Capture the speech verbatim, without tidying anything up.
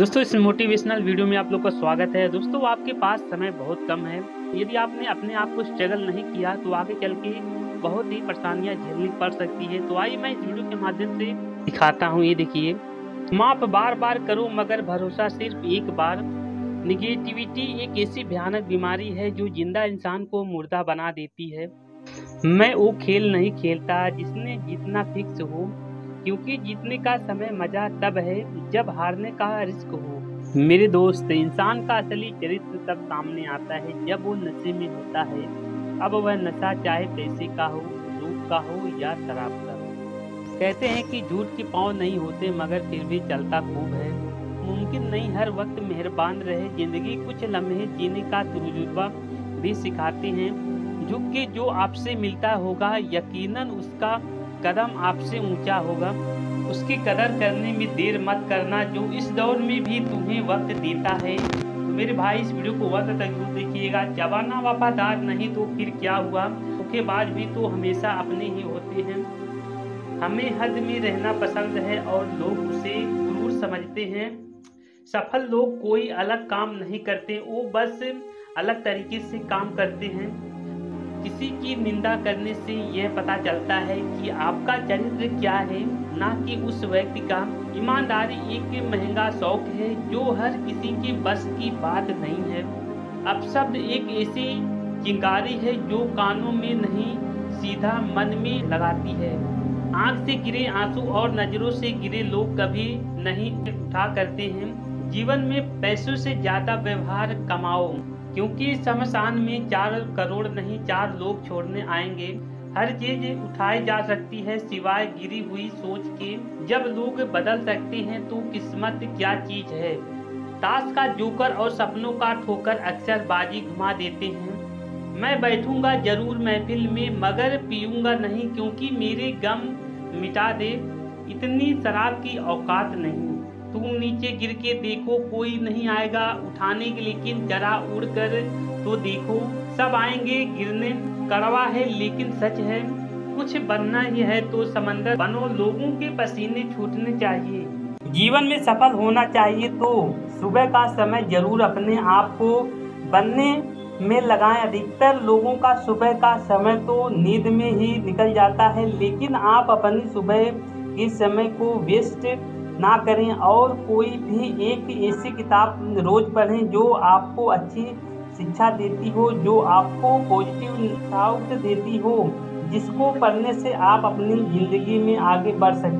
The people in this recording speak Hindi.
दोस्तों इस मोटिवेशनल वीडियो में आप लोग का स्वागत है। दोस्तों आपके पास समय बहुत कम है। यदि आपने अपने आप को स्ट्रगल नहीं किया तो आगे चल के बहुत ही परेशानियां झेलनी पड़ सकती है। तो आइए मैं इस वीडियो के माध्यम से दिखाता हूँ। ये देखिए, माफ बार बार करो मगर भरोसा सिर्फ एक बार। निगेटिविटी एक ऐसी भयानक बीमारी है जो जिंदा इंसान को मुर्दा बना देती है। मैं वो खेल नहीं खेलता जिसने जीतना फिक्स हो, क्योंकि जीतने का समय मजा तब है जब हारने का रिस्क हो। मेरे दोस्त, इंसान का असली चरित्र तब सामने आता है जब वो नशे में होता है। अब वह नशा चाहे पैसे का हो, दूध का हो या शराब का हो। कहते हैं कि झूठ के पाँव नहीं होते मगर फिर भी चलता खूब है। मुमकिन नहीं हर वक्त मेहरबान रहे। जिंदगी कुछ लम्हे जीने का तजुर्बा भी सिखाते हैं। जो कि जो आपसे मिलता होगा यकीनन उसका कदम आपसे ऊंचा होगा। उसकी कदर करने में देर मत करना जो इस दौर में भी तुम्हें वक्त देता है। तो मेरे भाई इस वीडियो को वक्त तक जरूर देखिएगा। जवाना वफादार नहीं तो फिर क्या हुआ, उसके बाद भी तो हमेशा अपने ही होते हैं। हमें हद में रहना पसंद है और लोग उसे गुरूर समझते हैं। सफल लोग कोई अलग काम नहीं करते, वो बस अलग तरीके से काम करते हैं। किसी की निंदा करने से यह पता चलता है कि आपका चरित्र क्या है, ना कि उस व्यक्ति का। ईमानदारी एक महंगा शौक है जो हर किसी के बस की बात नहीं है। अपशब्द एक ऐसी चिंगारी है जो कानों में नहीं सीधा मन में लगाती है। आँख से गिरे आंसू और नजरों से गिरे लोग कभी नहीं उठा करते हैं। जीवन में पैसों से ज्यादा व्यवहार कमाओ, क्योंकि शमशान में चार करोड़ नहीं चार लोग छोड़ने आएंगे। हर चीज उठाई जा सकती है सिवाय गिरी हुई सोच के। जब लोग बदल सकते हैं तो किस्मत क्या चीज है। ताश का जोकर और सपनों का ठोकर अक्सर बाजी घुमा देते हैं। मैं बैठूंगा जरूर महफिल में मगर पीऊंगा नहीं, क्योंकि मेरे गम मिटा दे इतनी शराब की औकात नहीं। तुम नीचे गिर के देखो कोई नहीं आएगा उठाने के, लेकिन जरा उड़ कर तो देखो सब आएंगे गिरने। कड़वा है लेकिन सच है। कुछ बनना ही है तो समंदर बनो, लोगों के पसीने छूटने चाहिए। जीवन में सफल होना चाहिए तो सुबह का समय जरूर अपने आप को बनने में लगाएं। अधिकतर लोगों का सुबह का समय तो नींद में ही निकल जाता है, लेकिन आप अपनी सुबह के समय को वेस्ट ना करें और कोई भी एक ऐसी किताब रोज पढ़ें जो आपको अच्छी शिक्षा देती हो, जो आपको पॉजिटिव आउट देती हो, जिसको पढ़ने से आप अपनी ज़िंदगी में आगे बढ़ सकें।